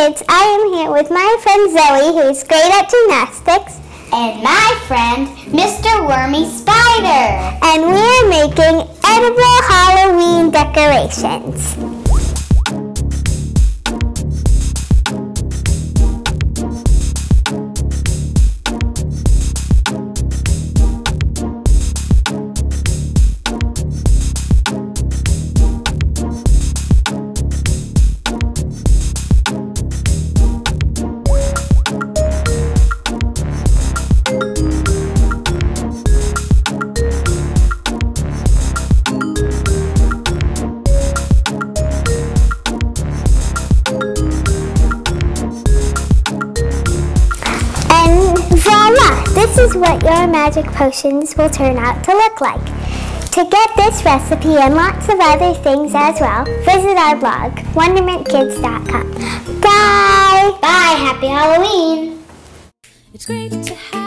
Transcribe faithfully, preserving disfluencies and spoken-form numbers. Kids. I am here with my friend Zoe, who is great at gymnastics, and my friend Mister Wormy Spider. And we are making edible Halloween decorations. This is what your magic potions will turn out to look like. To get this recipe and lots of other things as well, visit our blog, wondermint kids dot com. Bye! Bye! Happy Halloween! It's great to have